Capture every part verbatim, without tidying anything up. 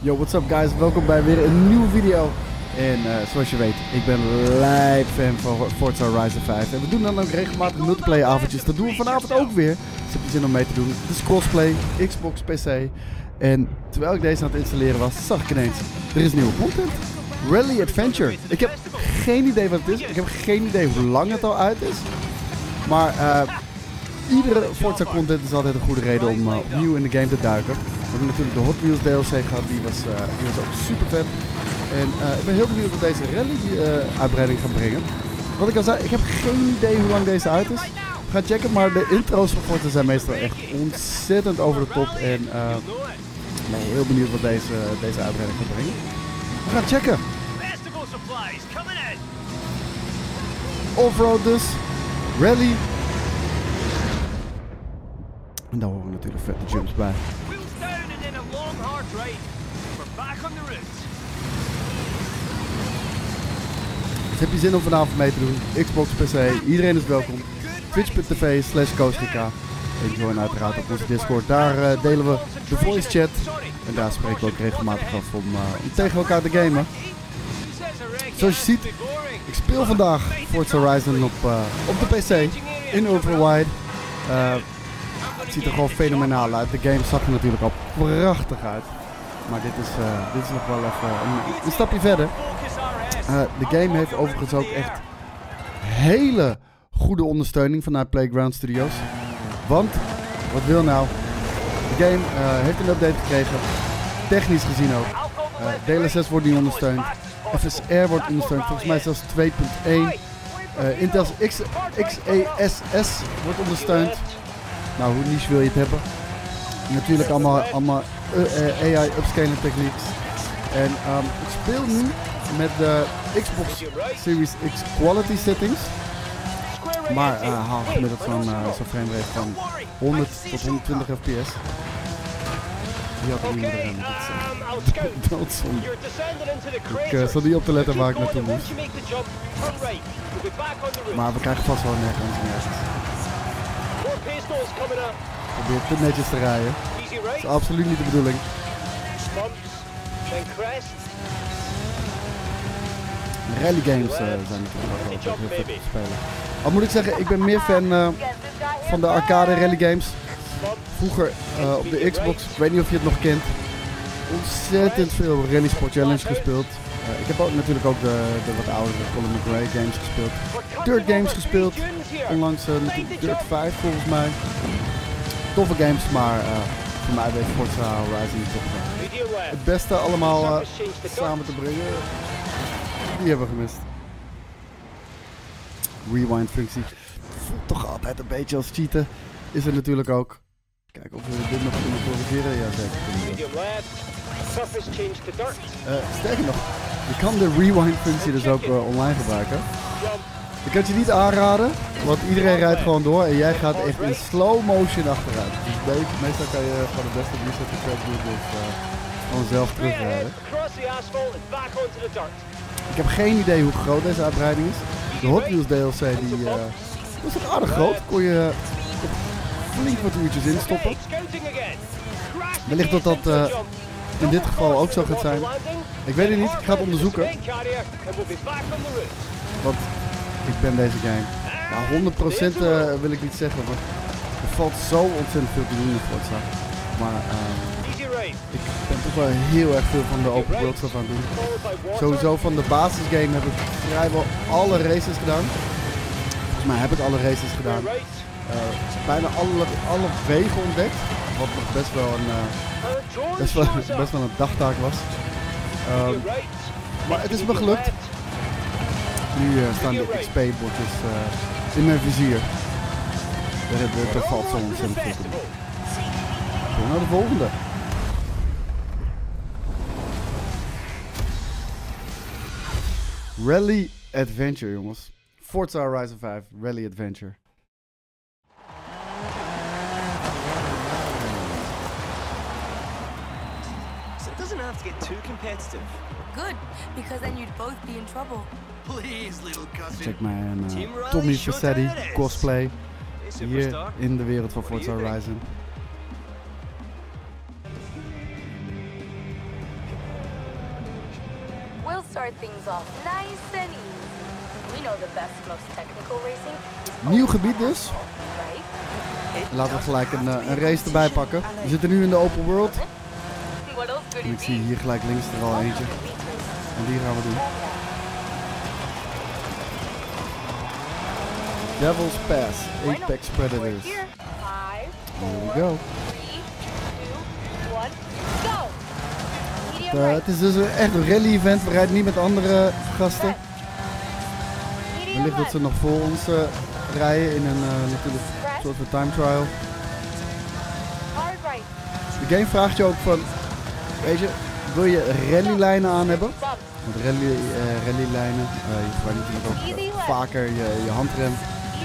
Yo, what's up guys? Welkom bij weer een nieuwe video. En uh, zoals je weet, ik ben live fan van Forza Horizon vijf. En we doen dan ook regelmatig multiplayer avondjes. Dat doen we vanavond ook weer. Dus heb je zin om mee te doen. Dus crossplay, Xbox, P C. En terwijl ik deze aan het installeren was, zag ik ineens, er is nieuwe content. Rally Adventure. Ik heb geen idee wat het is. Ik heb geen idee hoe lang het al uit is. Maar uh, iedere Forza content is altijd een goede reden om uh, opnieuw in de game te duiken. We hebben natuurlijk de Hot Wheels D L C gehad. Die was, uh, die was ook super vet. En uh, ik ben heel benieuwd wat deze rally-uitbreiding uh, gaat brengen. Wat ik al zei, ik heb geen idee hoe lang deze uit is. Ga checken, maar de intro's van Forza zijn meestal echt ontzettend over de top. En ik uh, ben heel benieuwd wat deze, deze uitbreiding gaat brengen. We gaan checken. Offroad dus. Rally. En daar horen natuurlijk vette jumps bij. Dus heb je zin om vanavond mee te doen? Xbox, P C, iedereen is welkom. Twitch punt t v slash KoosGK. En join uiteraard op onze Discord. Daar uh, delen we de voice chat. En daar spreken we ook regelmatig af om, uh, om tegen elkaar te gamen. Zoals je ziet, ik speel vandaag Forza Horizon op, uh, op de P C in ultrawide. Uh, het ziet er gewoon fenomenaal uit. De game zag er natuurlijk al prachtig uit. Maar dit is, uh, dit is nog wel even een, een stapje verder. Uh, de game heeft overigens ook echt hele goede ondersteuning vanuit Playground Studios. Want, wat wil nou? De game uh, heeft een update gekregen, technisch gezien ook. Uh, D L S S wordt nu ondersteund. F S R wordt ondersteund, volgens mij zelfs twee punt één. Uh, Intel's X E S S wordt ondersteund. Nou, hoe niche wil je het hebben? Natuurlijk allemaal, allemaal uh, uh, A I upscaling techniques. En um, ik speel nu met de Xbox Series X quality settings. Maar uh, haal gemiddeld van uh, zo'n framerate van honderd tot honderdtwintig F P S. Die had ik niet meer aan. Doodzonde. Ik uh, zat niet op te letten waar ik naartoe moest. Maar we krijgen vast wel nergens nergens. Ik probeer goed netjes te rijden. Dat is absoluut niet de bedoeling. Rally games uh, zijn natuurlijk ook wel heel vet te spelen. Al moet ik zeggen, ik ben meer fan uh, van de arcade rally games. Vroeger uh, op de Xbox, ik weet niet of je het nog kent. Ontzettend veel Rally Sport Challenge gespeeld. Uh, ik heb ook natuurlijk ook de, de wat oudere Colin McRae games gespeeld. Dirt games gespeeld. Onlangs uh, Dirt vijf volgens mij. Toffe games, maar uh, voor mij bij Forza Horizon toch wel. Het beste allemaal uh, samen te brengen. Die hebben we gemist. Rewind functie. Voelt toch altijd een beetje als cheaten. Is er natuurlijk ook. Kijk of we dit nog kunnen corrigeren. Ja, zeker. Uh, sterker nog, je kan de rewind functie dus ook uh, online gebruiken. Ik kan het je niet aanraden, want iedereen rijdt gewoon door en jij gaat echt in slow motion achteruit. Dus meestal kan je van het beste reset effect doen, dus uh, gewoon zelf terugrijden. Ik heb geen idee hoe groot deze uitbreiding is. De Hot Wheels D L C die, uh, was toch aardig groot. Kon je uh, flink wat uurtjes instoppen. Wellicht dat dat uh, in dit geval ook zo gaat zijn. Ik weet het niet, ik ga het onderzoeken. Want ik ben deze game. Nou, honderd procent uh, wil ik niet zeggen, want er valt zo ontzettend veel te doen in Forza. Maar uh, ik ben toch wel heel erg veel van de open world stuff aan het doen. Sowieso van de basisgame heb ik vrijwel alle races gedaan. Volgens mij heb ik alle races gedaan. Uh, bijna alle, alle wegen ontdekt. Wat nog best wel een, uh, best wel, best wel een dagtaak was. Um, maar het is me gelukt. Nu uh, staan de X P-bordjes uh, in mijn vizier. Daar valt zo ontzettend veel te doen. Door naar de volgende. Rally Adventure, jongens. Forza Horizon vijf, Rally Adventure. So it doesn't have to get too competitive. Good, because then you'd both be in trouble. Please, little cousin. Check mijn uh, Tommy Vercetti cosplay hier in de wereld van Forza Horizon. start things off nice and easy. We know the best, most technical racing is nieuw gebied dus. Laten we gelijk een, uh, een race erbij pakken. We zitten nu in de open world. En ik zie hier gelijk links er al eentje. En die gaan we doen. Devil's Pass, Apex Predators. Here we go. Uh, het is dus een echt een rally event. We rijden niet met andere gasten. Wellicht dat ze nog voor ons uh, rijden in een uh, natuurlijk soort van time trial. De game vraagt je ook van, weet je, wil je rallylijnen aan hebben? Want rally, uh, rallylijnen, uh, je gebruikt natuurlijk ook vaker je, je handrem.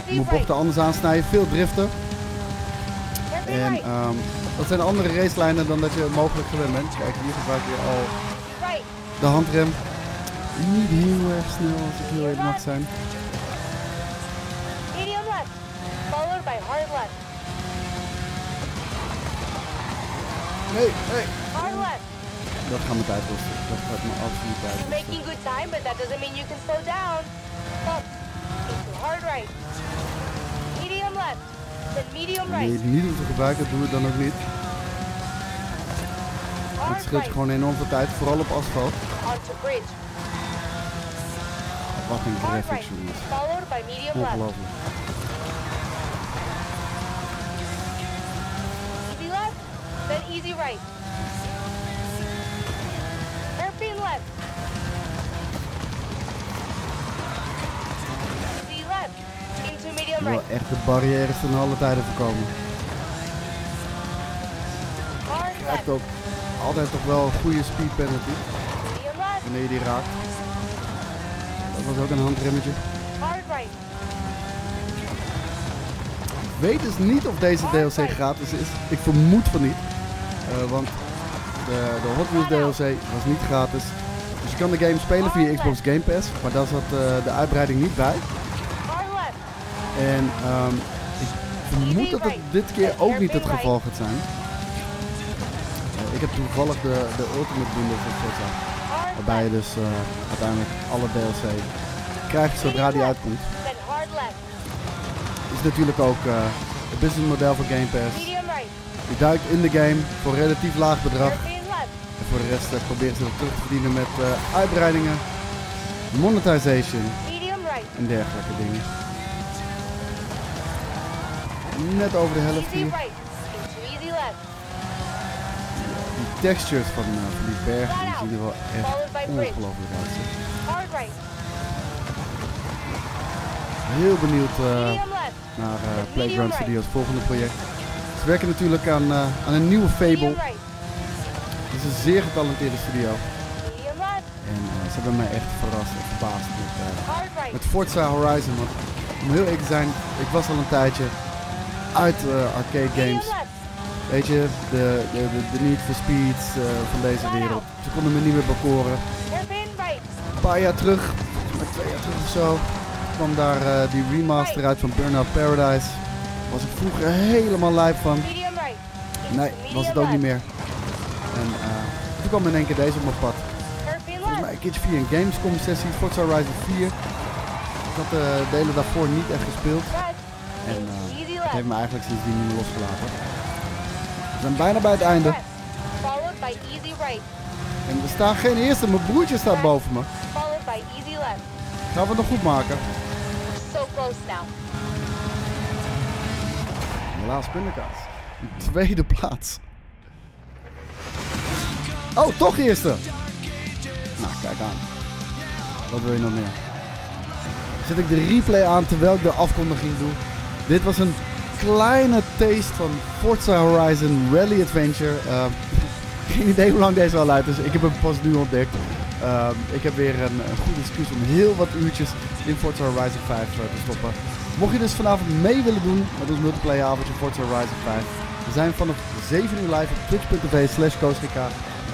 Je moet bochten anders aansnijden, veel driften. En um, dat zijn andere racelijnen dan dat je mogelijk gewend bent. Kijk, hier gebruik je al de handrem. Niet heel erg snel als ik heel even mag zijn. Nee, nee. Dat gaat me tijd kosten. Dat gaat me absoluut tijd kosten. Making good time, but that doesn't mean you can slow down. Stop. Hard right. Medium left. Then medium right. Nee, niet om te gebruiken, doen we dan ook niet. Het scheelt gewoon enorm veel tijd, vooral op asfalt. Onto bridge. Wat een graphics jongens. Followed by medium left. Ongelooflijk. Easy left, then easy right. Hairpin left. Easy left. Into medium right. Echt de barrières ten alle tijden voorkomen. Krijgt ook altijd toch wel een goede speed penalty. Wanneer je die raakt. Dat was ook een handremmetje. Ik weet dus niet of deze D L C gratis is. Ik vermoed van niet. Uh, want de, de Hot Wheels D L C was niet gratis. Dus je kan de game spelen via Xbox Game Pass. Maar daar zat uh, de uitbreiding niet bij. En um, ik vermoed dat het dit keer ook niet het geval gaat zijn. Uh, ik heb toevallig de, de Ultimate Bundle van Forza. Waarbij je dus uh, uiteindelijk alle D L C krijgt zodra die uitkomt. Is natuurlijk ook uh, het businessmodel van Game Pass. Je duikt in de game voor een relatief laag bedrag. En voor de rest uh, probeer ze dat terug te verdienen met uh, uitbreidingen, monetization en dergelijke dingen. Net over de helft hier. De textures van, uh, van die bergen die zien er wel echt ongelooflijk uit. Heel benieuwd uh, naar uh, Playground Studios volgende project. Ze werken natuurlijk aan, uh, aan een nieuwe Fable. Het is een zeer getalenteerde studio. En uh, ze hebben mij echt verrast en verbaasd met, uh, met Forza Horizon. Want om heel eerlijk te zijn, ik was al een tijdje uit uh, arcade games. Weet je, de, de, de Need for Speed uh, van deze wereld. Ze konden me niet meer bekoren. Een paar jaar terug, twee jaar terug of zo, kwam daar uh, die remaster uit van Burnout Paradise. Was ik vroeger helemaal lijp van. Nee, was het ook niet meer. En uh, toen kwam in één keer deze op mijn pad. Volgens mij een keertje via een Gamescom sessie, Forza Horizon vier. Ik had uh, de delen daarvoor niet echt gespeeld. En uh, het heeft me eigenlijk sindsdien niet meer losgelaten. We zijn bijna bij het einde. En er staan geen eerste, mijn broertje staat boven me. Gaan we het nog goed maken? Helaas pindakaas. Tweede plaats. Oh, toch eerste. Nou, kijk aan. Wat wil je nog meer? Zet ik de replay aan terwijl ik de afkondiging doe. Dit was een kleine taste van Forza Horizon Rally Adventure. Uh, geen idee hoe lang deze al uit is. Ik heb hem pas nu ontdekt. Uh, ik heb weer een, een goede excuus om heel wat uurtjes in Forza Horizon vijf te stoppen. Mocht je dus vanavond mee willen doen met ons multiplayer avondje Forza Horizon vijf. We zijn vanaf zeven uur live op Twitch punt t v slash Koos G K.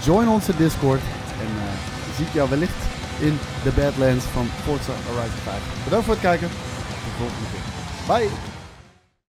Join onze Discord. En uh, zie ik jou wellicht in de Badlands van Forza Horizon vijf. Bedankt voor het kijken. Tot de volgende keer. Bye!